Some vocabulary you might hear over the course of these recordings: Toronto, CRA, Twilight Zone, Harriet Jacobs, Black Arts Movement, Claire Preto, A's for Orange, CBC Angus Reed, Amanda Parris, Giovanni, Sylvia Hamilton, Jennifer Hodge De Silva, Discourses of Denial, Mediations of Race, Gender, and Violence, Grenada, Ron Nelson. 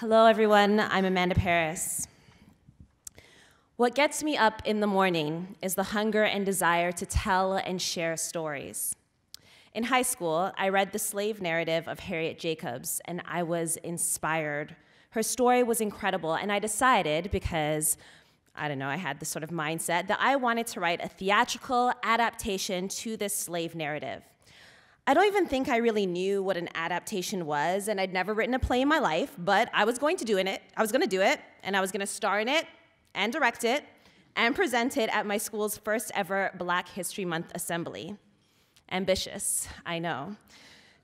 Hello everyone, I'm Amanda Parris. What gets me up in the morning is the hunger and desire to tell and share stories. In high school, I read the slave narrative of Harriet Jacobs and I was inspired. Her story was incredible and I decided, because I had this sort of mindset, that I wanted to write a theatrical adaptation to this slave narrative. I don't even think I really knew what an adaptation was, and I'd never written a play in my life, but I was going to do it. I was going to do it, and I was going to star in it, and direct it, and present it at my school's first ever Black History Month assembly. Ambitious, I know.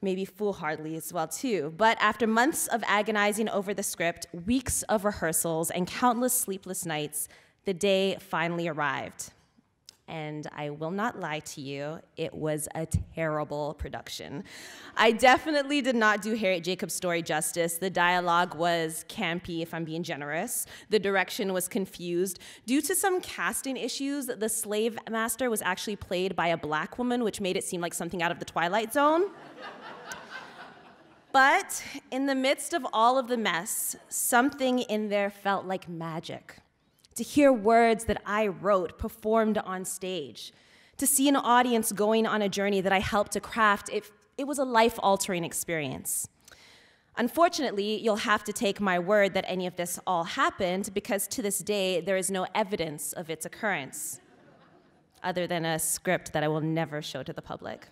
Maybe foolhardy as well, too. But after months of agonizing over the script, weeks of rehearsals, and countless sleepless nights, the day finally arrived. And I will not lie to you, it was a terrible production. I definitely did not do Harriet Jacobs' story justice. The dialogue was campy, if I'm being generous. The direction was confused. Due to some casting issues, the slave master was actually played by a Black woman, which made it seem like something out of the Twilight Zone. But in the midst of all of the mess, something in there felt like magic. To hear words that I wrote performed on stage, to see an audience going on a journey that I helped to craft, it was a life-altering experience. Unfortunately, you'll have to take my word that any of this all happened, because to this day, there is no evidence of its occurrence, other than a script that I will never show to the public.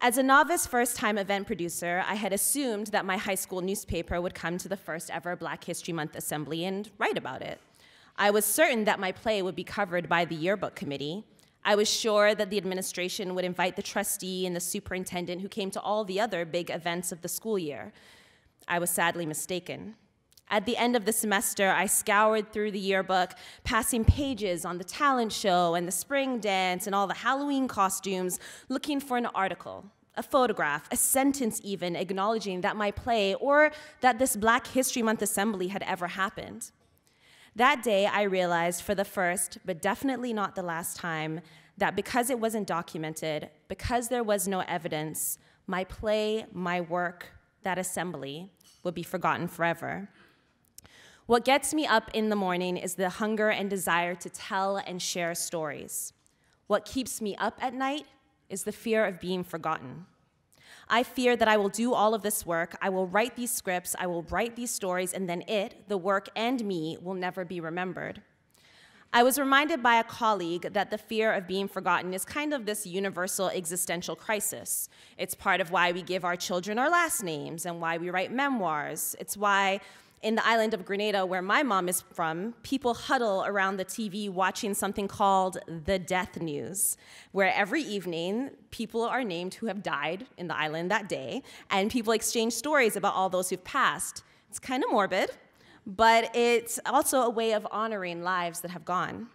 As a novice first-time event producer, I had assumed that my high school newspaper would come to the first ever Black History Month assembly and write about it. I was certain that my play would be covered by the yearbook committee. I was sure that the administration would invite the trustee and the superintendent who came to all the other big events of the school year. I was sadly mistaken. At the end of the semester, I scoured through the yearbook, passing pages on the talent show and the spring dance and all the Halloween costumes, looking for an article, a photograph, a sentence even, acknowledging that my play or that this Black History Month assembly had ever happened. That day, I realized for the first, but definitely not the last time, that because it wasn't documented, because there was no evidence, my play, my work, that assembly would be forgotten forever. What gets me up in the morning is the hunger and desire to tell and share stories. What keeps me up at night is the fear of being forgotten. I fear that I will do all of this work, I will write these scripts, I will write these stories, and then it, the work, and me will never be remembered. I was reminded by a colleague that the fear of being forgotten is kind of this universal existential crisis. It's part of why we give our children our last names and why we write memoirs. It's why in the island of Grenada, where my mom is from, people huddle around the TV watching something called the death news, where every evening people are named who have died in the island that day, and people exchange stories about all those who've passed. It's kind of morbid, but it's also a way of honoring lives that have gone.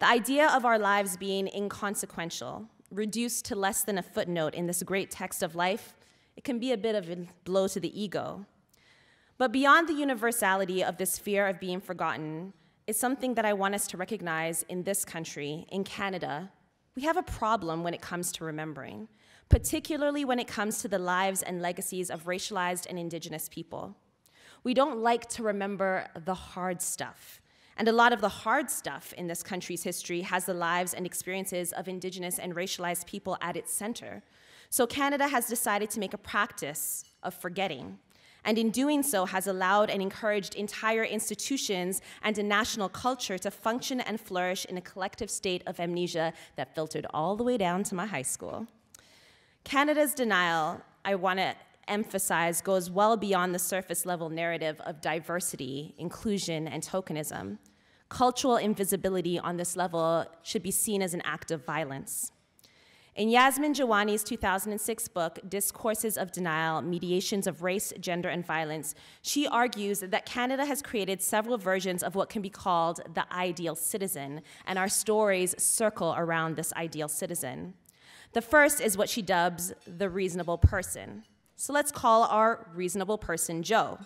The idea of our lives being inconsequential, reduced to less than a footnote in this great text of life, it can be a bit of a blow to the ego. But beyond the universality of this fear of being forgotten is something that I want us to recognize in this country, in Canada. We have a problem when it comes to remembering, particularly when it comes to the lives and legacies of racialized and Indigenous people. We don't like to remember the hard stuff. And a lot of the hard stuff in this country's history has the lives and experiences of Indigenous and racialized people at its center. So Canada has decided to make a practice of forgetting, and in doing so has allowed and encouraged entire institutions and a national culture to function and flourish in a collective state of amnesia that filtered all the way down to my high school. Canada's denial, I want to emphasize, goes well beyond the surface-level narrative of diversity, inclusion, and tokenism. Cultural invisibility on this level should be seen as an act of violence. In Yasmin Giovanni's 2006 book, Discourses of Denial, Mediations of Race, Gender, and Violence, she argues that Canada has created several versions of what can be called the ideal citizen, and our stories circle around this ideal citizen. The first is what she dubs the reasonable person. So let's call our reasonable person Joe.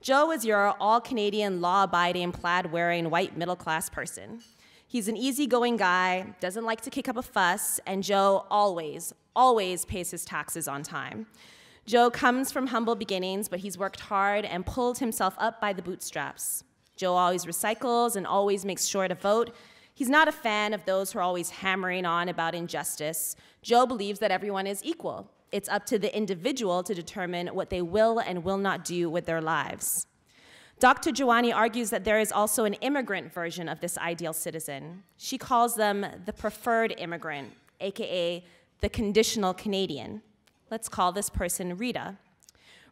Joe is your all-Canadian, law-abiding, plaid-wearing, white middle-class person. He's an easygoing guy, doesn't like to kick up a fuss, and Joe always pays his taxes on time. Joe comes from humble beginnings, but he's worked hard and pulled himself up by the bootstraps. Joe always recycles and always makes sure to vote. He's not a fan of those who are always hammering on about injustice. Joe believes that everyone is equal. It's up to the individual to determine what they will and will not do with their lives. Dr. Giovanni argues that there is also an immigrant version of this ideal citizen. She calls them the preferred immigrant, AKA the conditional Canadian. Let's call this person Rita.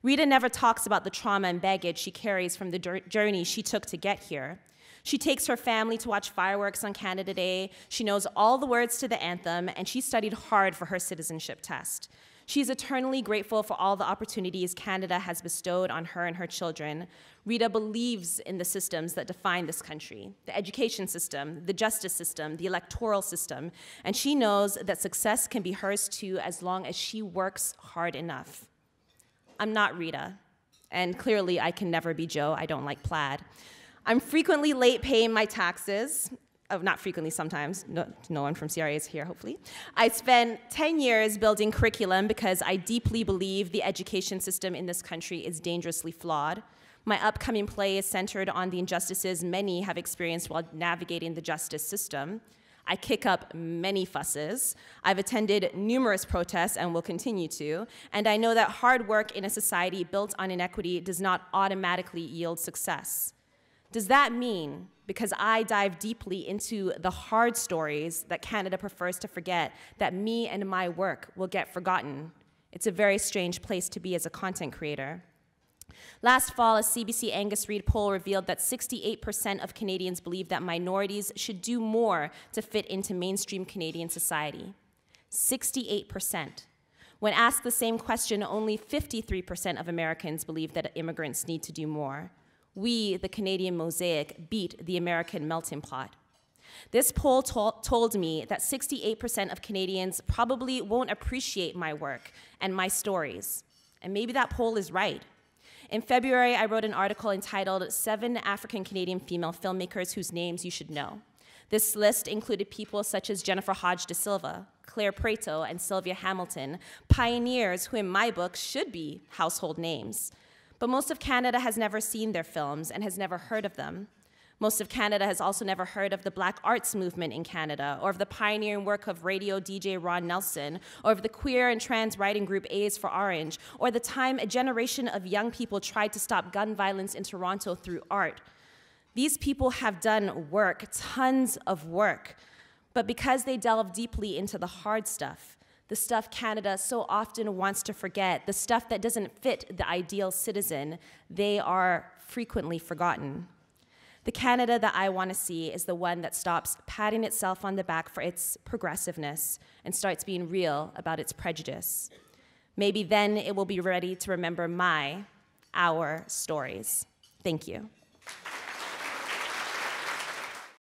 Rita never talks about the trauma and baggage she carries from the journey she took to get here. She takes her family to watch fireworks on Canada Day. She knows all the words to the anthem, and she studied hard for her citizenship test. She's eternally grateful for all the opportunities Canada has bestowed on her and her children. Rita believes in the systems that define this country, the education system, the justice system, the electoral system, and she knows that success can be hers too as long as she works hard enough. I'm not Rita, and clearly I can never be Joe. I don't like plaid. I'm frequently late paying my taxes. Oh, not frequently, sometimes. No one from CRA is here, hopefully. I spent 10 years building curriculum because I deeply believe the education system in this country is dangerously flawed. My upcoming play is centered on the injustices many have experienced while navigating the justice system. I kick up many fusses. I've attended numerous protests and will continue to. And I know that hard work in a society built on inequity does not automatically yield success. Does that mean, because I dive deeply into the hard stories that Canada prefers to forget, that me and my work will get forgotten? It's a very strange place to be as a content creator. Last fall, a CBC Angus Reed poll revealed that 68% of Canadians believe that minorities should do more to fit into mainstream Canadian society. 68%. When asked the same question, only 53% of Americans believe that immigrants need to do more. We, the Canadian mosaic, beat the American melting pot. This poll told me that 68% of Canadians probably won't appreciate my work and my stories. And maybe that poll is right. In February, I wrote an article entitled "7 African Canadian Female Filmmakers Whose Names You Should Know." This list included people such as Jennifer Hodge De Silva, Claire Preto, and Sylvia Hamilton, pioneers who in my book should be household names. But most of Canada has never seen their films and has never heard of them. Most of Canada has also never heard of the Black Arts Movement in Canada, or of the pioneering work of radio DJ Ron Nelson, or of the queer and trans writing group A's for Orange, or the time a generation of young people tried to stop gun violence in Toronto through art. These people have done work, tons of work, but because they delve deeply into the hard stuff, the stuff Canada so often wants to forget, the stuff that doesn't fit the ideal citizen, they are frequently forgotten. The Canada that I want to see is the one that stops patting itself on the back for its progressiveness and starts being real about its prejudice. Maybe then it will be ready to remember our stories. Thank you.